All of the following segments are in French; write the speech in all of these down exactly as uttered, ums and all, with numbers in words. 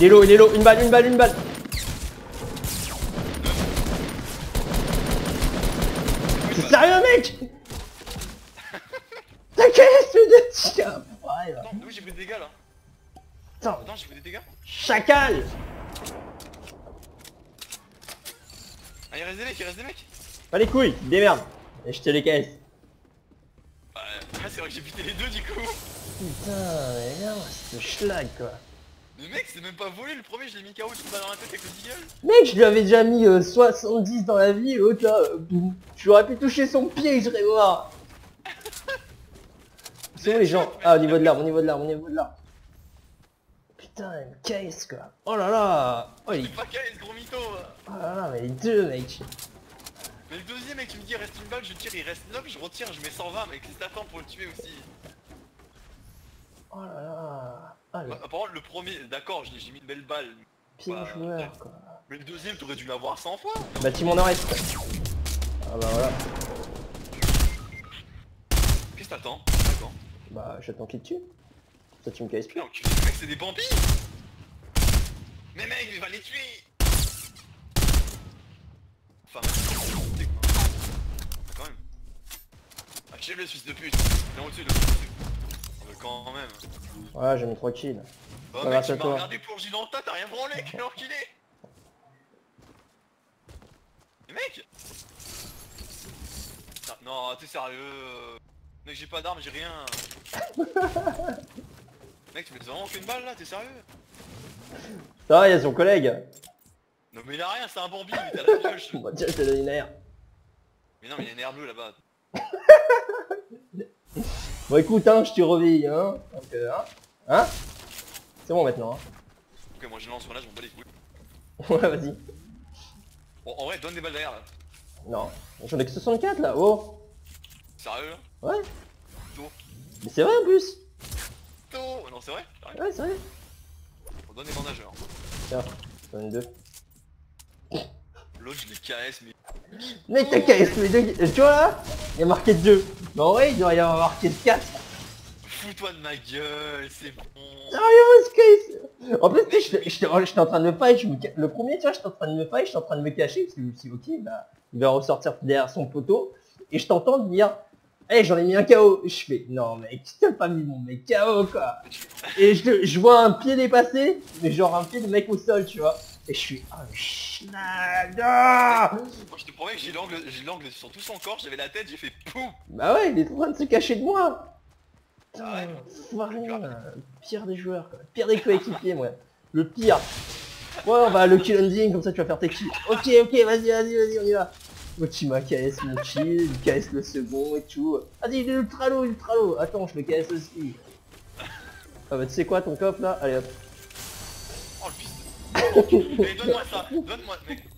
Il est low, il est low. Une balle, une balle, une balle. T'es sérieux, mec? T'as qu'est-ce que de... Attends, d'où j'ai pris des dégâts là? Attends, j'ai pris des dégâts. Chacal. Ah, il reste des mecs, il reste des mecs. Pas les couilles, démerde. Et je te les casse. Bah, c'est vrai que j'ai buté les deux du coup. Putain, mais non, c'est le schlag quoi. Mais mec, c'est même pas volé, le premier je l'ai mis K O, je me bats dans la tête avec le deagle. Mec, je lui avais déjà mis euh, soixante-dix dans la vie, l'autre là, euh, tu aurais pu toucher son pied, je serais mort. C'est où les gens? Ah, au niveau de l'arbre, au niveau de l'arbre, au niveau de l'arbre. Putain, il me caisse quoi. Oh là là. Oh, il est pas caisse, gros mytho. Oh là là, mais les deux mec. Mais le deuxième mec, tu me dis il reste une balle, je tire, il reste neuf, je retire, je mets cent vingt mec, c'est à temps pour le tuer aussi. Oh là là. Ah, le... Bah, par contre le premier, d'accord, j'ai mis une belle balle. Pire bah, joueur quoi. Mais le deuxième, t'aurais dû l'avoir cent fois. Bâtiment nord-est. Ah bah voilà. Qu'est-ce que t'attends? Bah j'attends qu'il te tue. Ça tu me casses plus. Non, tu sais mec, c'est des bambis. Mais mec, il va les tuer. Enfin, mec, ah, quand même. Achève le fils de pute. Il est au-dessus de le quand même. Ouais, j'ai mis trois kills. Bah mec, tu m'as regardé pour Gilanta, t'as rien branlé, quel enculé. Mais mec, non, t'es sérieux. Mec, j'ai pas d'armes, j'ai rien. Mec, tu mets vraiment aucune balle là, t'es sérieux? Ça va, y'a son collègue. Non mais il a rien, c'est un bambi, mais t'as la pioche. Bon tiens, je te donne une air. Mais non, mais il y a une air bleue là-bas. Bon écoute, hein, je te revis, hein. Donc, euh, hein, hein. C'est bon maintenant, hein. Ok, moi je lance, voilà, je m'en bats les couilles. Ouais, vas-y. Bon, en vrai, donne des balles derrière là. Non, j'en ai que soixante-quatre là, oh. Sérieux là? Ouais. Tôt. Mais c'est vrai en plus. Tôt. Non c'est vrai. Ouais c'est vrai. On donne des bandages alors. Tiens, donne deux. L'autre je les K S mais... Mec t'as K S mais deux... Tu vois là, il y a marqué deux. Mais en vrai il doit y avoir marqué quatre. Fous-toi de ma gueule, c'est bon. Sérieux ce K S. En plus tu sais, j'étais en train de me fight, je me... le premier tu vois, j'étais en train de me fight, j'étais en train de me cacher, parce que je me suis dit ok bah il va ressortir derrière son poteau. Et je t'entends dire, hey, j'en ai mis un K O. Je fais, non mec, t'as pas mis mon mec K O quoi. Et je, je vois un pied dépasser, mais genre un pied de mec au sol, tu vois. Et je suis, oh le schlag. Je te promets que j'ai l'angle, j'ai l'angle sur tout son corps, j'avais la tête, j'ai fait poum. Bah ouais, il est en train de se cacher de moi. Putain, ouais, foiré, pire des joueurs quoi. Pire des coéquipiers moi. Le pire. Ouais, on va le kill ending, comme ça tu vas faire tes kills. Ok, ok, vas-y, vas-y, vas-y, on y va. Motima K S mon kill, il K S le second et tout. Vas-y, il est ultra low, ultra low. Attends, je le K S aussi. Ah bah tu sais quoi ton cop là? Allez hop. Oh le fils de... Mais donne-moi ça, donne-moi mec.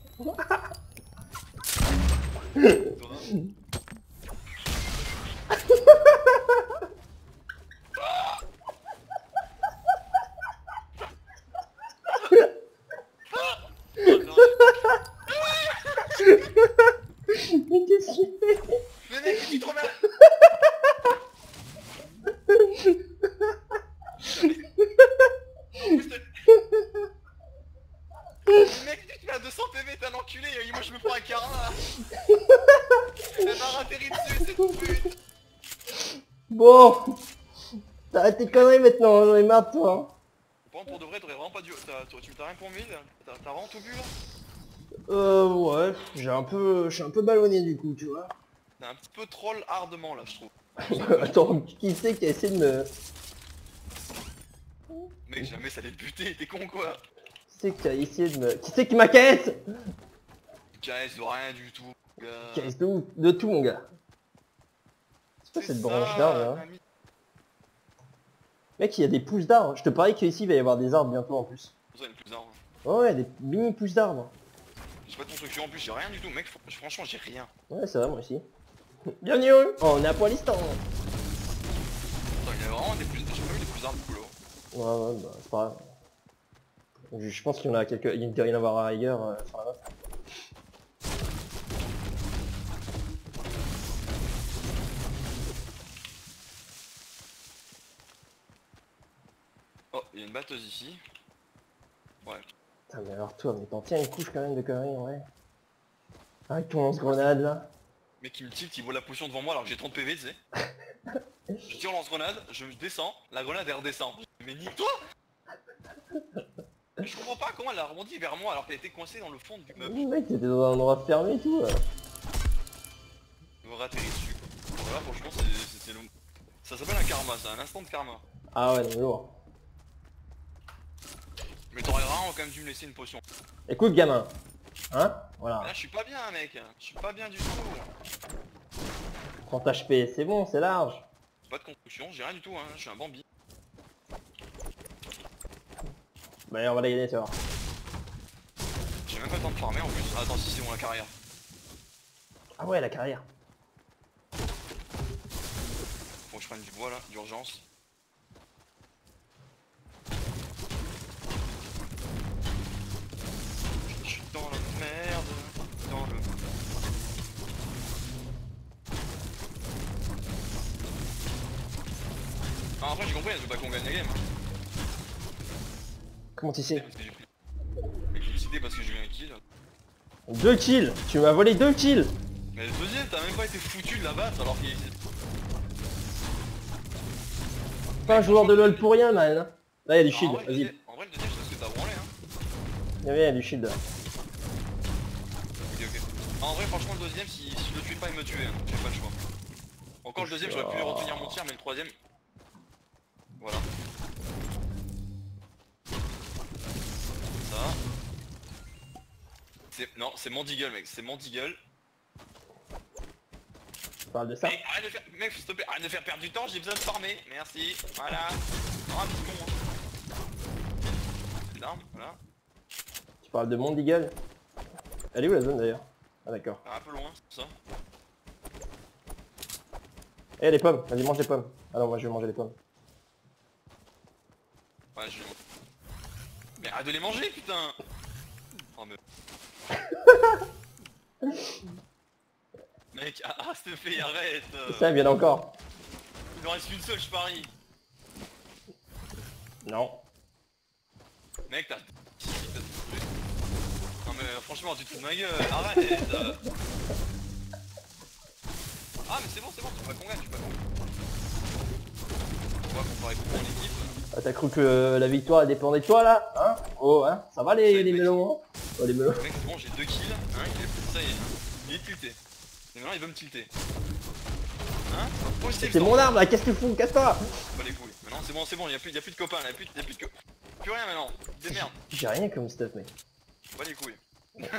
Mais qu'est-ce qu'il fait? Mais mec, il est trop mal. Mec, tu fais à deux cents P V, t'es un enculé, moi je me prends un carin là. Elle m'a ratterri dessus, c'est tout pute. Bon, t'arrêtes tes conneries maintenant, j'en ai marre de toi. Bon, pour de vrai, t'aurais vraiment pas dû... Tu t'as rien pour mille, t'as vraiment tout bu là. Euh ouais, j'ai un peu, je suis un peu ballonné du coup, tu vois. T'es un petit peu troll hardement là, je trouve. Attends, qui c'est qui a essayé de me... Mec, jamais ça allait te buter, t'es con quoi. Qui c'est qui a essayé de me... Qui c'est qui m'a K S? K S de rien du tout, mon gars. K S de, où de tout, mon gars. C'est quoi cette branche d'arbre là? Mec, il y a des pousses d'arbres. Je te parie qu'ici, il va y avoir des arbres bientôt en plus. Il y a des pousses d'arbres. Oh, ouais, des mini pousses d'arbres. J'ai pas de construction en plus, j'ai rien du tout mec, franchement j'ai rien. Ouais ça va moi aussi. Bienvenue. Oh on est à Poilistan. Attends il y a vraiment des plus, j'ai pas vu des plus d'armes couleurs. Ouais ouais bah c'est pas grave. Je pense qu'il y en a quelques, il ne doit rien avoir ailleurs euh, sur la map. Oh il y a une batteuse ici. Putain, mais alors toi, mais t'en tiens une couche quand même de conneries, ouais. Arrête ton lance-grenade là. Mec, il me tilt, il boit la potion devant moi alors que j'ai trente P V, tu sais. Je tire lance-grenade, je descends, la grenade elle redescend. Mais nique-toi. Je comprends pas comment elle a rebondi vers moi alors qu'elle était coincée dans le fond du meuble. Oui mec, t'étais dans un endroit fermé et tout. Je me ratterris dessus quoi. Voilà, franchement c'est le... Ça s'appelle un karma, c'est un instant de karma. Ah ouais, c'est lourd. Mais t'aurais vraiment quand même dû me laisser une potion. Écoute gamin. Hein, voilà. Là je suis pas bien mec, je suis pas bien du tout. trente H P, c'est bon, c'est large. Pas de conclusion, j'ai rien du tout hein, je suis un Bambi. Bah allez, on va la gagner, tu vois. J'ai même pas le temps de farmer en plus. Ah, attends, si c'est bon la carrière. Ah ouais, la carrière. Faut que je prenne du bois là, d'urgence. Je suis dans la merde, dans le... Ah, après j'ai compris, elle veut pas qu'on gagne la game. Hein. Comment tu sais? J'ai décidé parce que j'ai eu un kill. Deux kills. Tu m'as volé deux kills. Mais le deuxième, t'as même pas été foutu de la battre alors qu'il... Pas un joueur de LoL pour rien, man. Là, là y'a du shield, vas-y. En vrai, le deuxième, c'est parce que t'as branlé, hein. Y'a rien, du shield. Ok, ok. En vrai, franchement, le deuxième, si je le tue pas, il me tuait. J'ai pas le choix. Encore le deuxième, j'aurais pu retenir mon tir, mais le troisième... Voilà. Non, c'est mon deagle mec, c'est mon deagle. Tu parles de ça? Mec, arrête de faire, mec, s'il te plaît, arrête de faire perdre du temps, j'ai besoin de farmer. Merci, voilà. Oh, un petit con. Hein. L'arme, voilà. Tu parles de mon deagle? Elle est où la zone d'ailleurs? Ah d'accord. Ah, un peu loin, c'est ça. Eh les pommes, vas-y mange les pommes. Ah non, moi je vais manger les pommes. Ouais, je vais... Mais arrête de les manger, putain. Oh, mais... Mec, ah, ah s'il te plaît, arrête. Ça vient encore. Il en reste qu'une seule, je parie. Non. Mec, t'as... Non mais franchement, tu te fous de ma gueule, arrête. Ah mais c'est bon, c'est bon, tu vas qu'on gagne, tu vas qu'on gagne. On va comparer contre mon équipe. Ah, t'as cru que la victoire dépendait de toi là, hein? Oh hein, ça va les, les mélons, hein? Oh les mélons. Mec, bon, j'ai deux kills, hein, il est... ça y est, il est tilté. Mais maintenant il veut me tilter. Hein? C'est mon arme là, qu'est-ce que tu fous? Casse-toi! Pas les couilles. Maintenant c'est bon, c'est bon, y'a plus, plus de copains là, y'a plus, plus de copains. Plus rien maintenant, des merdes. J'ai rien comme stuff mec. Pas les couilles. C'est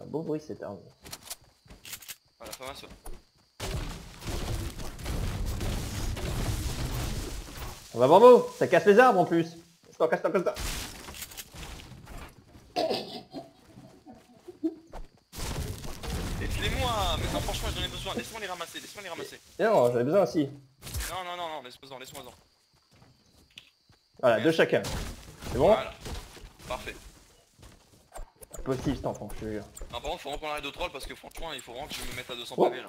un beau bruit cette arme. Voilà, pas mal ça. On va bravo, ça casse les arbres en plus. Casse-toi, casse-toi, casse-toi. Laisse-les-moi, mais non, franchement j'en ai besoin, laisse-moi les ramasser, laisse-moi les ramasser. Et non, j'en ai besoin aussi. Non, non, non, non, laisse-moi-en, laisse-moi-en. Voilà, ouais. Deux chacun. C'est bon voilà. Parfait. Impossible cet enfant, je te jure. Non, par contre, faut vraiment qu'on arrête de troll parce que franchement, il faut vraiment que je me mette à deux cents oh. P V là.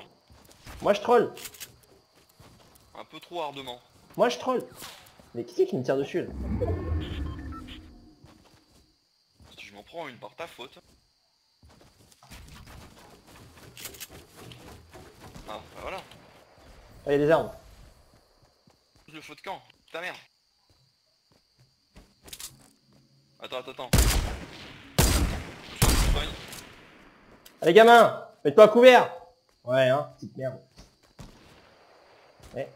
Moi je troll. Un peu trop ardemment. Moi je troll. Mais qui c'est qui me tire dessus là? Je m'en prends une par ta faute. Ah bah voilà. Ah y'a des armes. Le feu de camp, ta mère. Attends, attends, attends. Allez gamin, mets-toi à couvert. Ouais hein, petite merde. Ouais.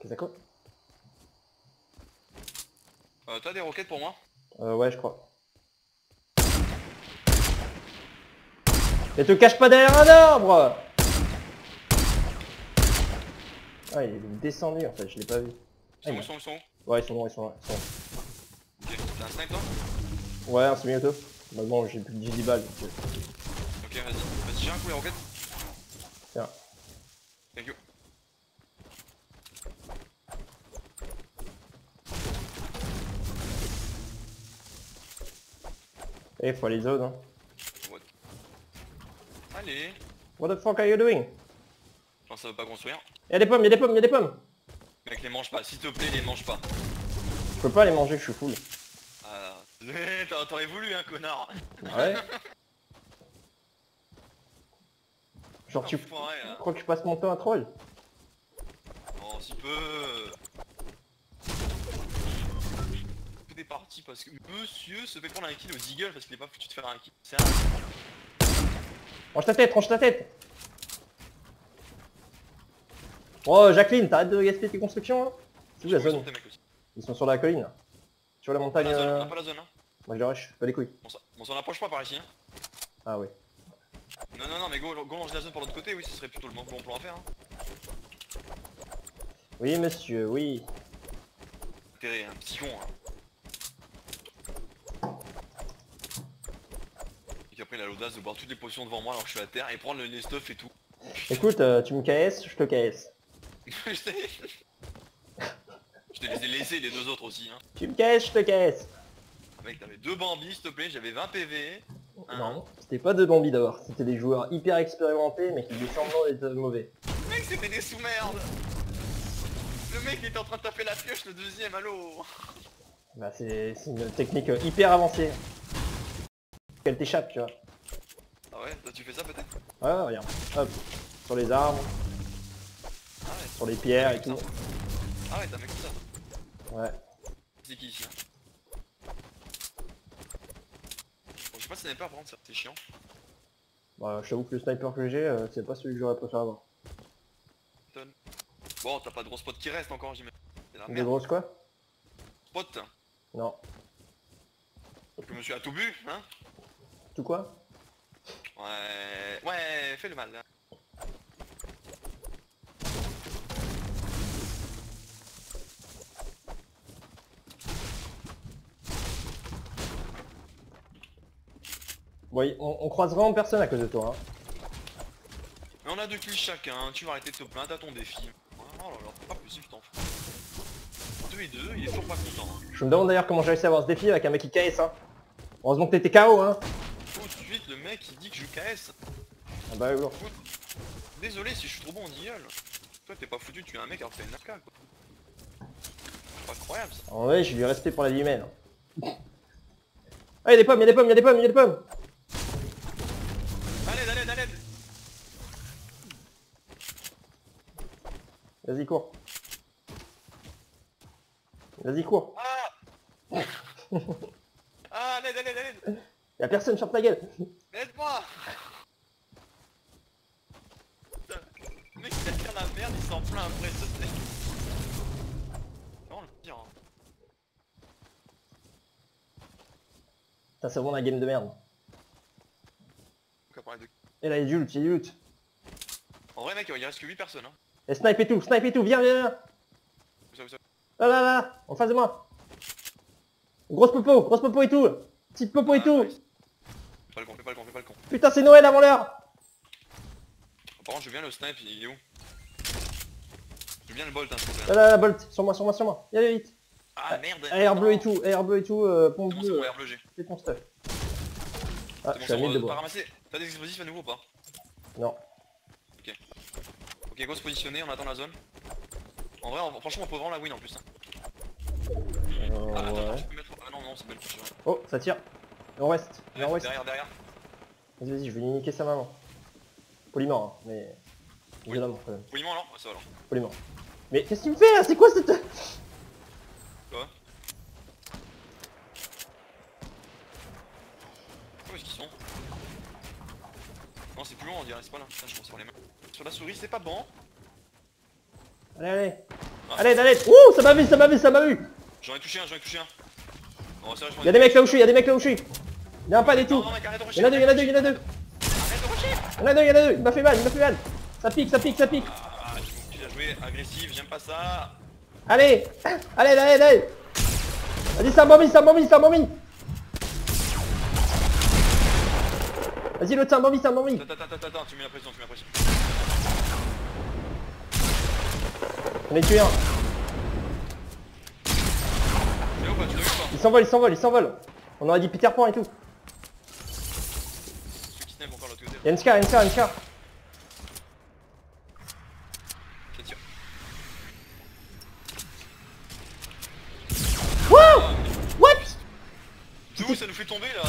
Qu'est-ce que ça? Euh, t'as des roquettes pour moi? Euh, ouais, je crois. Mais te cache pas derrière un arbre! Ah, il est descendu en fait, je l'ai pas vu. Ils sont où, ils sont où, ils sont où? Ouais, ils sont bons, ils sont là, ils sont là. Ok, t'as un snipe toi? Ouais, un semi-auto. Maintenant, j'ai plus de dix balles. Donc... Ok, vas-y, vas-y, j'ai un coup les roquettes. Tiens. Thank you. Eh, faut aller zone hein. What? Allez. What the fuck are you doing? Non, ça veut pas construire. Y'a des pommes, y'a des pommes, y'a des pommes. Mec, les mange pas, s'il te plaît, les mange pas. Je peux pas les manger, je suis full. Ah, t'aurais voulu, hein, connard. Ouais. Genre, tu crois que je passe mon temps à troll? Oh, si peu. Tout est parti parce que monsieur se fait prendre un kill au Deagle parce qu'il est pas foutu de faire un kill. C'est un... Range ta tête, range ta tête. Oh Jacqueline, t'arrêtes de gaspiller tes constructions là. C'est où la zone? Ils sont sur la colline là. Sur la montagne. On a pas la zone hein. Moi je le rush, pas les couilles. On s'en approche pas par ici hein. Ah ouais. Non non non mais go, go range la zone par l'autre côté, oui ce serait plutôt le bon plan à faire hein. Oui monsieur, oui. T'es un petit con hein. Et qu'après il a l'audace de boire toutes les potions devant moi alors que je suis à terre et prendre les stuff et tout. Écoute, euh, tu me K S, je te K S. Je te les ai laissés les deux autres aussi hein. Tu me K S, je te K S. Mec t'avais deux bambis s'il te plaît, j'avais vingt P V. Un... Non, c'était pas deux bambis d'abord, c'était des joueurs hyper expérimentés mais qui faisaient semblant d'être mauvais. Mec c'était des sous-merdes. Le mec il était en train de taper la pioche le deuxième, allô. Bah c'est une technique hyper avancée. Qu'elle t'échappe tu vois. Ah ouais, toi tu fais ça peut-être? Ouais, ouais, regarde, hop, sur les arbres. Ah ouais, sur les pierres et tout. Ça. Ah ouais, t'as mec ça. Ouais. C'est qui ici hein? Bon, je sais pas si sniper par contre, c'est chiant. Bah je t'avoue que le sniper que j'ai, euh, c'est pas celui que j'aurais préféré avoir. Bon, t'as pas de gros spots qui restent encore, j'imagine. Des grosses quoi? Spots? Non. Parce que monsieur a tout bu, hein? Tout quoi? Ouais, ouais, fais le mal là. Oui, on, on croise vraiment personne à cause de toi. Hein. Mais on a deux kills chacun, tu vas arrêter de te plaindre à ton défi. Oh là là, c'est pas possible, je t'en fous. deux et deux, il est toujours pas content. Hein. Je me demande d'ailleurs comment j'ai réussi à avoir ce défi avec un mec qui K S. Hein. Heureusement que t'étais K O hein. Le mec il dit que je K S. Ah bah oui. Désolé si je suis trop bon en deagle. Toi t'es pas foutu, tu es un mec alors que t'es un arca quoi. C'est pas incroyable ça. En vrai je lui ai resté pour la vie humaine. Ah y'a des pommes, y'a des pommes, y'a des pommes, y'a des pommes. Allez, allez, allez. Vas-y cours. Vas-y cours. Ah ah allez, allez, allez. Y'a personne sur ta gueule. Aide-moi. Le mec il attire la merde, il s'en plaint après ce truc. C'est vraiment le pire hein. Putain c'est vraiment la game de merde. Et là il y a du loot, il y a du loot. En vrai mec il reste que huit personnes hein. Et snipe et tout, snipe et tout, viens viens viens. Où ça, où ça? Là là là, en face de moi. Grosse popo, grosse popo et tout. Petite popo et ah, tout. Oui. Fais pas le con, fais pas le con, fais pas le con. Putain c'est Noël avant l'heure. Par contre je viens le snipe, il est où? Je viens le bolt hein. Là là là bolt, sur moi, sur moi, sur moi. Allez vite. Ah merde. Air bleu et tout, air bleu et tout, euh, pompe bleue. C'est bon, air bleu j'ai. C'est ton stuff. Ah je suis à mille de bois. T'as des explosifs à nouveau ou pas? Non. Ok. Ok go se positionner, on attend la zone. En vrai on... franchement on peut vraiment la win en plus hein. Euh, ah, attends, ouais. Attends, je peux mettre... ah non non c'est pas le prochain. Oh ça tire. Nord-ouest, ouais, nord-ouest. Derrière, derrière. Vas-y vas-y je vais lui niquer sa maman. Poliment hein, mais... Oui. Violemment quand même. Poliment alors? Ouais ça va alors. Poliment. Mais qu'est-ce qu'il me fait là? C'est quoi cette... Quoi? Où est-ce qu'ils sont? Non c'est plus loin on dirait, c'est pas là. Putain je pense sur les mains. Sur la souris c'est pas bon. Allez allez ah. Allez allez. Ouh ça m'a vu, ça m'a vu, ça m'a vu. J'en ai touché un, j'en ai touché un. Non, sérieux, ai y'a des mecs là où je suis, y'a des mecs là où je suis. Y'a un pad et tout. Y'en a deux, y'en a deux, y'en a deux. Y'en a deux, y'en a deux, il m'a fait mal, il m'a fait mal. Ça pique, ça pique, ça pique. Ah, tu as joué agressif, j'aime pas ça. Allez, allez, allez, allez. Vas-y, ça bambine, ça bambine, ça bambine. Vas-y, l'autre, ça bambine, ça bambine. Attends, attends, attends, tu mets la pression, tu mets la pression. On est tué un. Il s'envole, il s'envole, il s'envole. On aurait dit Peter Pan et tout. Y'a une scar, une scar, une scar. Wouh! What? C'est où ça nous fait tomber là?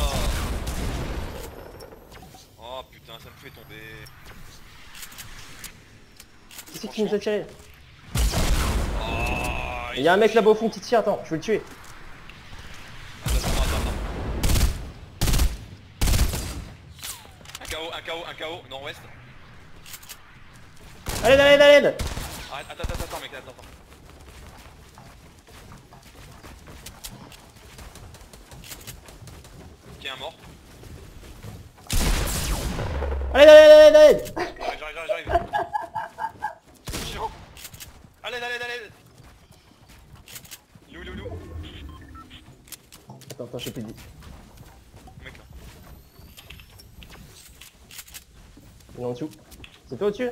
Oh putain, ça me fait tomber. C'est qui nous a tiré? Il y a un mec là-bas au fond qui tire, attends, je vais le tuer. K O, un K O, nord-ouest. Allez, allez, allez, allez. Arrête, attends, attends, attends, mec, attends, attends. Ok, un mort. Allez, allez, allez, allez. J'arrive, j'arrive, j'arrive. C'est chiant. Allez, allez, allez. Il est où, il est où, il est où? Attends, attends, je sais plus dit. Mec là. Il est en dessous. C'est toi au-dessus?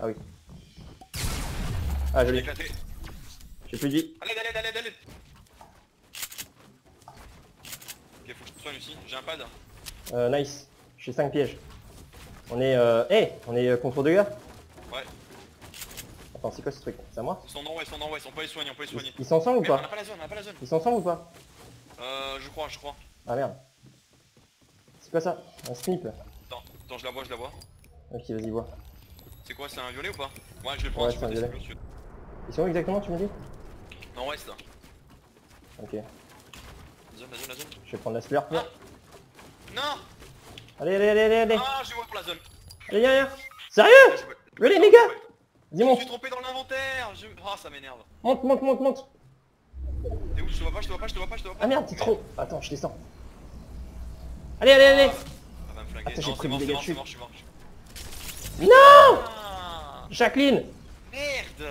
Ah oui. Ah joli. J'ai plus de vie. Allez, allez, allez, allez. Ok, faut que je soigne aussi, j'ai un pad. Euh nice, j'ai cinq pièges. On est euh... Eh hey, on est contre deux gars. Ouais. Attends, c'est quoi ce truc? C'est à moi? Ils sont en ouais, ils sont en ouais, on peut les soigner, on peut les soigner. Ils sont ensemble ou pas? On a pas la zone, on a pas la zone. Ils sont ensemble ou pas? Euh je crois, je crois. Ah merde. C'est quoi ça? Un snip. Attends, attends, je la vois, je la vois. Ok, vas-y vois. C'est quoi, c'est un violet ou pas? Ouais, je vais le prendre, ouais, je peux tester plus. Ils sont où exactement, tu me dis? Non, ouest là. Ok. La zone, la zone, la zone. Je vais prendre la slurp là. Ah. Non. Allez, allez, allez, allez. Ah, je vois pour la zone. Allez, allez, allez. Sérieux? Allez, les gars. Dis moi. Je me suis trompé dans l'inventaire. Je... Ah, ça m'énerve. Monte, monte, monte, monte. T'es où? Je te vois pas, je te vois pas, je te vois pas, je te vois pas. Ah merde, t'es trop. Attends, je descends. Allez, allez, allez. Ah, va me flinguer. Attends, j'ai pris des dégâts, je suis mort, je suis mort. Non! Jacqueline! Merde!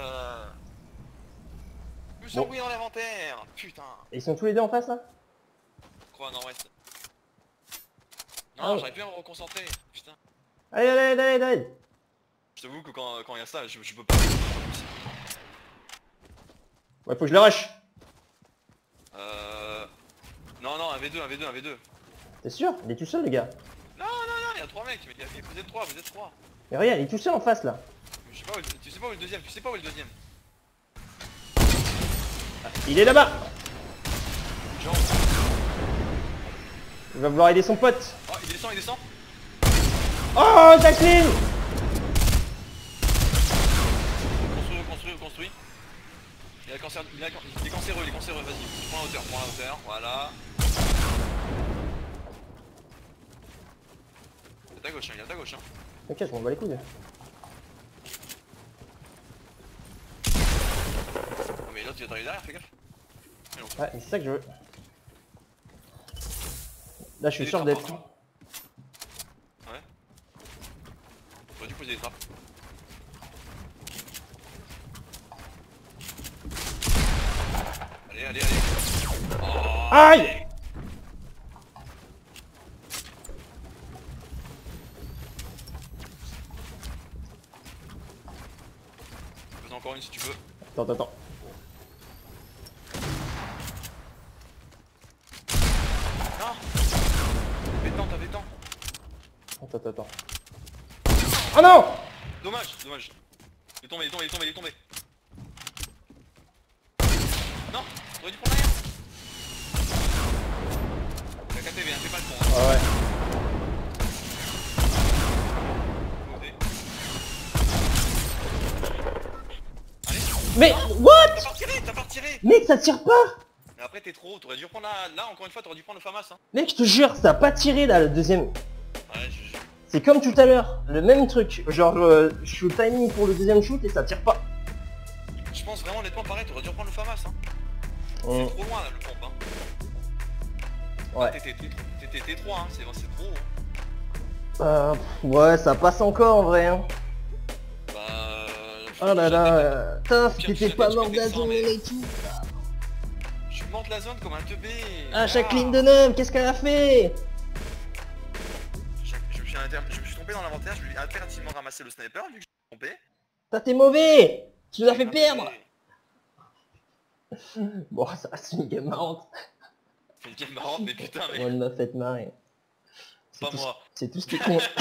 Je me suis embrouillé dans l'inventaire! Putain! Et ils sont tous les deux en face là? Quoi, non, reste. Non, ah, j'arrive plus à me reconcentrer, putain. Allez, allez, allez, allez! Je t'avoue que quand il quand y a ça, je, je peux pas. Ouais, faut que je le rush! Euh... Non, non, un v deux, un v deux, un v deux. T'es sûr? Il est tout seul, les gars? Non, non, non, il y a trois mecs, mais y a, y a, vous êtes trois, vous êtes trois. Mais regarde, il est tout seul en face là. Je sais pas où, tu sais pas où est le deuxième, tu sais pas où est le deuxième. Ah, il est là-bas. Il va vouloir aider son pote. Oh, il descend, il descend. Oh, Jacqueline. Construis, construis, construis. Il est cancéreux, il est cancéreux, il est cancéreux, vas-y. Prends la hauteur, prends la hauteur, voilà. Il est à gauche, hein, il est à gauche, hein. Ok, je m'en bats les couilles. Oh mais là tu vas t'arriver derrière, fais gaffe. Ouais, c'est ça que je veux. Là je suis sûr d'être... Ouais. J'aurais dû poser des trappes. Allez, allez, allez. Oh, aïe. Encore une si tu veux. Attends, attends. Non. T'avais tant, t'avais tant. Attends, attends. Oh non. Dommage, dommage. Il est tombé, il est tombé, il est tombé, il est tombé. Non, t'aurais dû prendre l'arrière. La K T V, hein, fais pas le con. Hein. Ah ouais. Mais what? T'as pas retiré, t'as pas retiré. Mec, ça tire pas. Mais après t'es trop haut, t'aurais dû prendre la... Là encore une fois t'aurais dû prendre le FAMAS hein. Mec, je te jure, ça a pas tiré là le deuxième. Ouais, je... C'est comme tout à l'heure, le même truc. Genre euh, je suis au timing pour le deuxième shoot et ça tire pas. Je pense vraiment honnêtement pareil, t'aurais dû reprendre le FAMAS hein. Oh. C'est trop loin là le pompe hein. Ouais. T'étais trois hein, c'est trop haut. Euh... Ouais, ça passe encore en vrai hein. Oh là là, putain, t'étais pas mort de la zone et tout. Je suis mort de la zone comme un teubé. Ah, Jacqueline de neuf, qu'est-ce qu'elle a fait? Je me suis trompé dans l'inventaire, je lui ai impérativement ramassé le sniper vu que je me suis trompé. Putain, t'es mauvais. Tu nous as fait perdre. Bon, ça c'est une game marrante. C'est une game marrante, mais putain, mais... On m'a fait marrer. Pas moi. C'est tout ce qui compte.